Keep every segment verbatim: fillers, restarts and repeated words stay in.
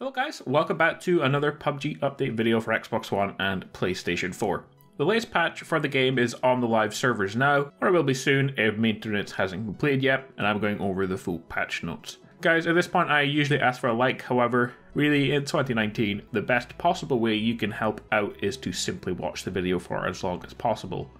Hello guys, welcome back to another P U B G update video for Xbox One and PlayStation four. The latest patch for the game is on the live servers now, or it will be soon if maintenance hasn't completed yet, and I'm going over the full patch notes. Guys, at this point I usually ask for a like, however, really in twenty nineteen, the best possible way you can help out is to simply watch the video for as long as possible.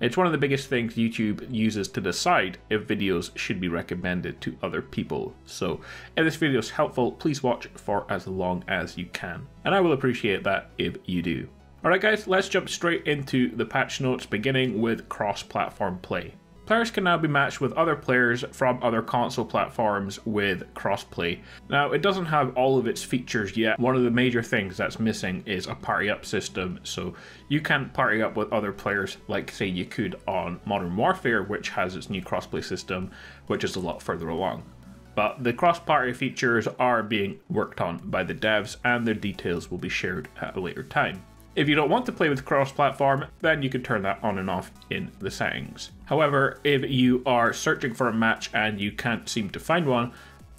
It's one of the biggest things YouTube uses to decide if videos should be recommended to other people, so if this video is helpful, please watch for as long as you can, and I will appreciate that if you do. Alright guys, let's jump straight into the patch notes, beginning with cross-platform play. Players can now be matched with other players from other console platforms with crossplay. Now, it doesn't have all of its features yet. One of the major things that's missing is a party up system, so you can't party up with other players like say you could on Modern Warfare, which has its new crossplay system, which is a lot further along. But the cross-party features are being worked on by the devs and their details will be shared at a later time. If you don't want to play with cross-platform, then you can turn that on and off in the settings. However, if you are searching for a match and you can't seem to find one,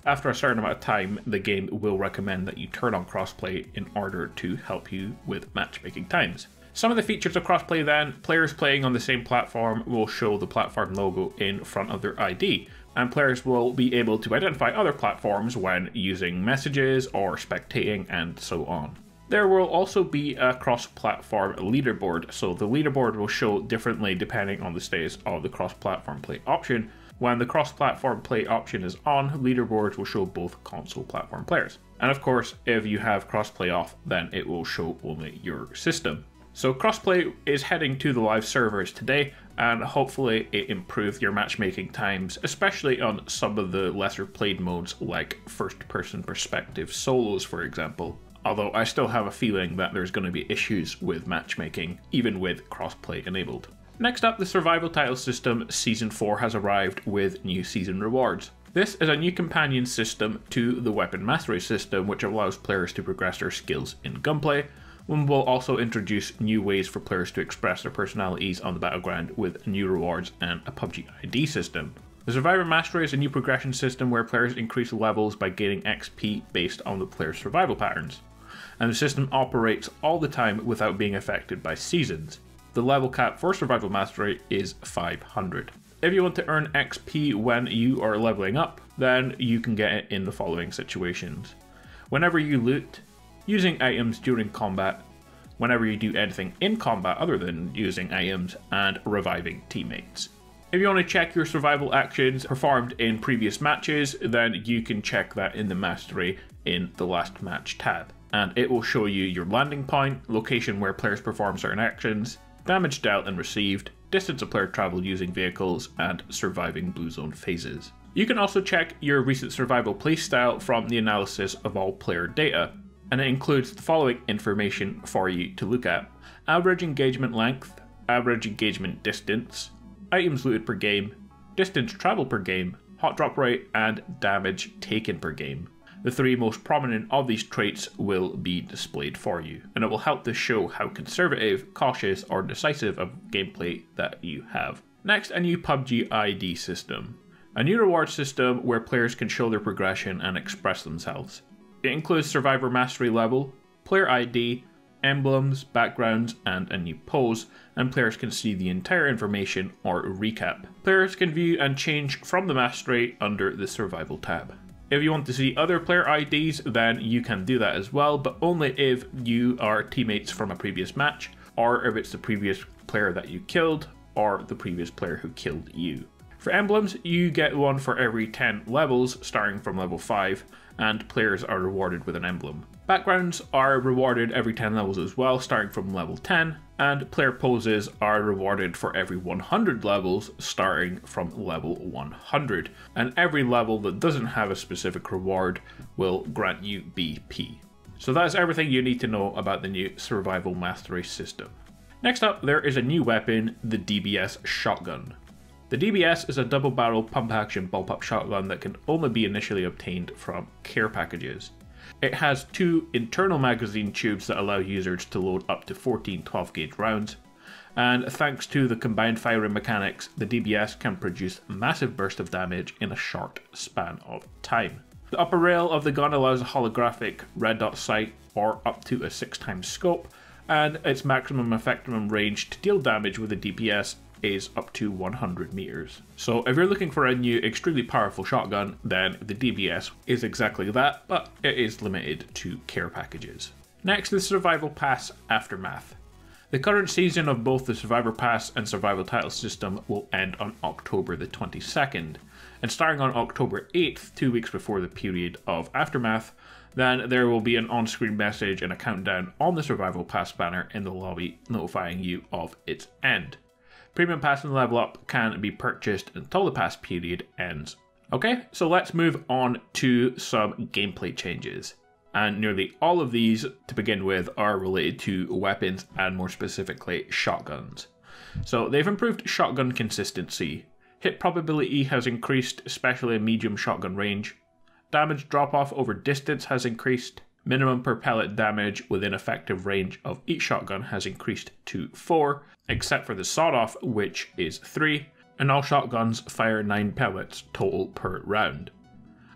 after a certain amount of time, the game will recommend that you turn on crossplay in order to help you with matchmaking times. Some of the features of crossplay then, players playing on the same platform will show the platform logo in front of their I D, and players will be able to identify other platforms when using messages or spectating and so on. There will also be a cross-platform leaderboard, so the leaderboard will show differently depending on the status of the cross-platform play option. When the cross-platform play option is on, leaderboards will show both console platform players. And of course, if you have cross-play off, then it will show only your system. So crossplay is heading to the live servers today, and hopefully it improves your matchmaking times, especially on some of the lesser played modes like first-person perspective solos, for example. Although I still have a feeling that there's going to be issues with matchmaking, even with crossplay enabled. Next up, the survival title system Season four has arrived with new season rewards. This is a new companion system to the weapon mastery system, which allows players to progress their skills in gunplay, and will also introduce new ways for players to express their personalities on the battleground with new rewards and a P U B G I D system. The Survivor Mastery is a new progression system where players increase levels by gaining X P based on the player's survival patterns. And the system operates all the time without being affected by seasons. The level cap for Survival Mastery is five hundred. If you want to earn X P when you are leveling up, then you can get it in the following situations. Whenever you loot, using items during combat, whenever you do anything in combat other than using items, and reviving teammates. If you want to check your survival actions performed in previous matches, then you can check that in the Mastery in the Last Match tab. And it will show you your landing point, location where players perform certain actions, damage dealt and received, distance a player traveled using vehicles, and surviving blue zone phases. You can also check your recent survival playstyle from the analysis of all player data, and it includes the following information for you to look at: average engagement length, average engagement distance, items looted per game, distance traveled per game, hot drop rate, and damage taken per game. The three most prominent of these traits will be displayed for you, and it will help to show how conservative, cautious, or decisive of gameplay that you have. Next, a new P U B G I D system. A new reward system where players can show their progression and express themselves. It includes Survivor Mastery level, player I D, emblems, backgrounds, and a new pose, and players can see the entire information or recap. Players can view and change from the Mastery under the Survival tab. If you want to see other player I Ds, then you can do that as well, but only if you are teammates from a previous match, or if it's the previous player that you killed, or the previous player who killed you. For emblems, you get one for every ten levels, starting from level five, and players are rewarded with an emblem. Backgrounds are rewarded every ten levels as well, starting from level ten, and player poses are rewarded for every one hundred levels, starting from level one hundred, and every level that doesn't have a specific reward will grant you B P. So that's everything you need to know about the new Survival Mastery system. Next up, there is a new weapon, the D B S shotgun. The D B S is a double-barrel pump-action bullpup shotgun that can only be initially obtained from care packages. It has two internal magazine tubes that allow users to load up to fourteen twelve gauge rounds, and thanks to the combined firing mechanics, the D B S can produce massive bursts of damage in a short span of time. The upper rail of the gun allows a holographic red dot sight or up to a six times scope, and its maximum effective range to deal damage with a D B S is up to one hundred meters. So if you're looking for a new extremely powerful shotgun, then the D B S is exactly that, but it is limited to care packages. Next, the Survival Pass Aftermath. The current season of both the Survivor Pass and Survival Title System will end on October the twenty-second, and starting on October eighth, two weeks before the period of Aftermath, then there will be an on-screen message and a countdown on the Survival Pass banner in the lobby notifying you of its end. Premium Pass and Level Up can be purchased until the pass period ends. Okay, so let's move on to some gameplay changes. And nearly all of these, to begin with, are related to weapons and more specifically shotguns. So they've improved shotgun consistency. Hit probability has increased, especially in medium shotgun range. Damage drop-off over distance has increased. Minimum per pellet damage within effective range of each shotgun has increased to four, except for the sawed-off, which is three, and all shotguns fire nine pellets total per round.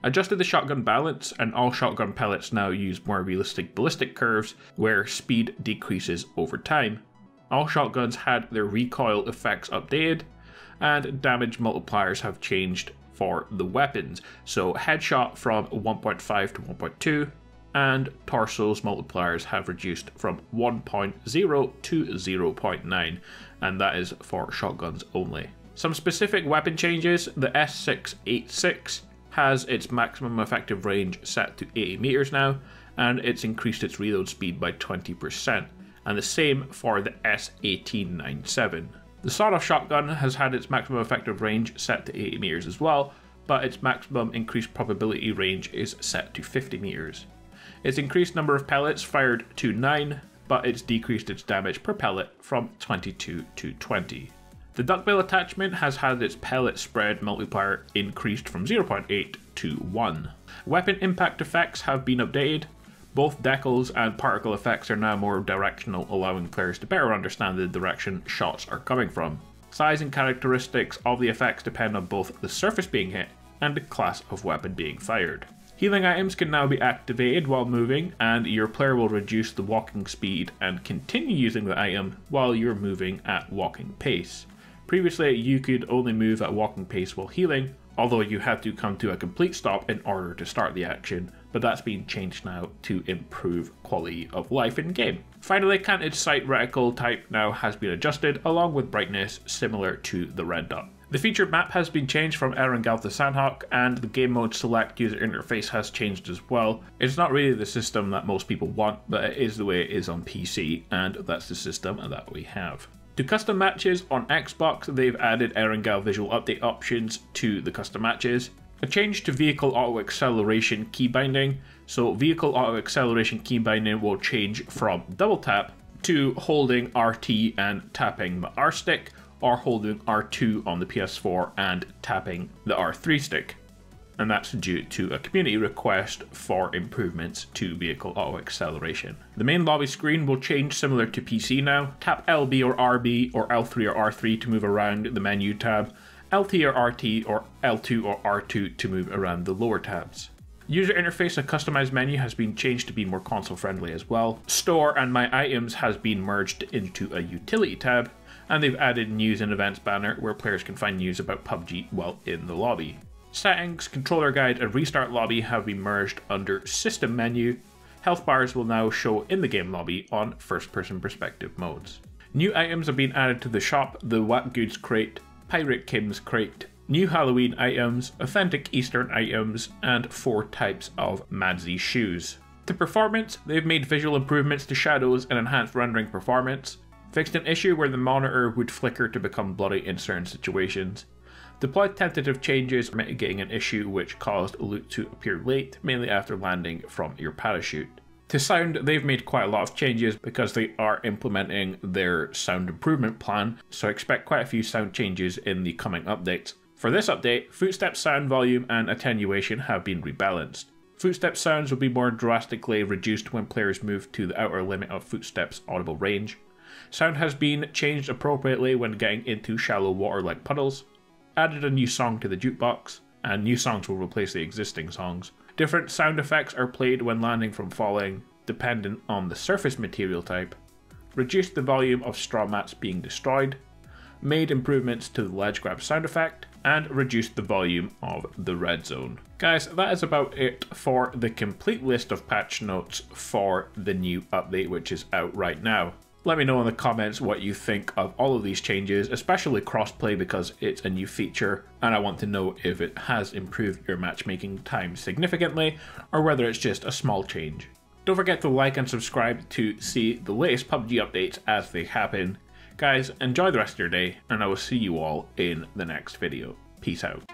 Adjusted the shotgun balance, and all shotgun pellets now use more realistic ballistic curves where speed decreases over time. All shotguns had their recoil effects updated, and damage multipliers have changed for the weapons, so headshot from one point five to one point two, and torso's multipliers have reduced from one point zero to zero point nine, and that is for shotguns only. Some specific weapon changes: the S six eighty-six has its maximum effective range set to eighty meters now, and it's increased its reload speed by twenty percent, and the same for the S eighteen ninety-seven. The sawed-off shotgun has had its maximum effective range set to eighty meters as well, but its maximum increased probability range is set to fifty meters. Its increased number of pellets fired to nine, but it's decreased its damage per pellet from twenty-two to twenty. The duckbill attachment has had its pellet spread multiplier increased from zero point eight to one. Weapon impact effects have been updated. Both decals and particle effects are now more directional, allowing players to better understand the direction shots are coming from. Size and characteristics of the effects depend on both the surface being hit and the class of weapon being fired. Healing items can now be activated while moving, and your player will reduce the walking speed and continue using the item while you're moving at walking pace. Previously, you could only move at walking pace while healing, although you had to come to a complete stop in order to start the action, but that's been changed now to improve quality of life in game. Finally, canted sight reticle type now has been adjusted, along with brightness, similar to the red dot. The featured map has been changed from Erangel to Sanhok, and the game mode select user interface has changed as well. It's not really the system that most people want, but it is the way it is on P C, and that's the system that we have. To custom matches on Xbox, they've added Erangel visual update options to the custom matches. A change to vehicle auto acceleration key binding. So vehicle auto acceleration key binding will change from double tap to holding R T and tapping the R stick, or holding R two on the P S four and tapping the R three stick. And that's due to a community request for improvements to vehicle auto acceleration. The main lobby screen will change similar to P C now. Tap L B or R B or L three or R three to move around the menu tab, L T or R T or L two or R two to move around the lower tabs. User interface and customized menu has been changed to be more console friendly as well. Store and My Items has been merged into a utility tab, and they've added news and events banner where players can find news about P U B G while in the lobby. Settings, controller guide, and restart lobby have been merged under system menu. Health bars will now show in the game lobby on first person perspective modes. New items have been added to the shop: the Wet Goods crate, Pirate Kim's crate, new Halloween items, authentic Eastern items, and four types of Madsy shoes. To performance, they've made visual improvements to shadows and enhanced rendering performance, fixed an issue where the monitor would flicker to become bloody in certain situations, deployed tentative changes mitigating an issue which caused loot to appear late, mainly after landing from your parachute. To sound, they've made quite a lot of changes because they are implementing their sound improvement plan, so expect quite a few sound changes in the coming updates. For this update, footstep sound volume and attenuation have been rebalanced. Footstep sounds will be more drastically reduced when players move to the outer limit of footsteps audible range. Sound has been changed appropriately when getting into shallow water like puddles. Added a new song to the jukebox, and new songs will replace the existing songs. Different sound effects are played when landing from falling, dependent on the surface material type, reduced the volume of straw mats being destroyed, made improvements to the ledge grab sound effect, and reduced the volume of the red zone. Guys, that is about it for the complete list of patch notes for the new update which is out right now. Let me know in the comments what you think of all of these changes, especially crossplay because it's a new feature and I want to know if it has improved your matchmaking time significantly or whether it's just a small change. Don't forget to like and subscribe to see the latest P U B G updates as they happen. Guys, enjoy the rest of your day, and I will see you all in the next video. Peace out.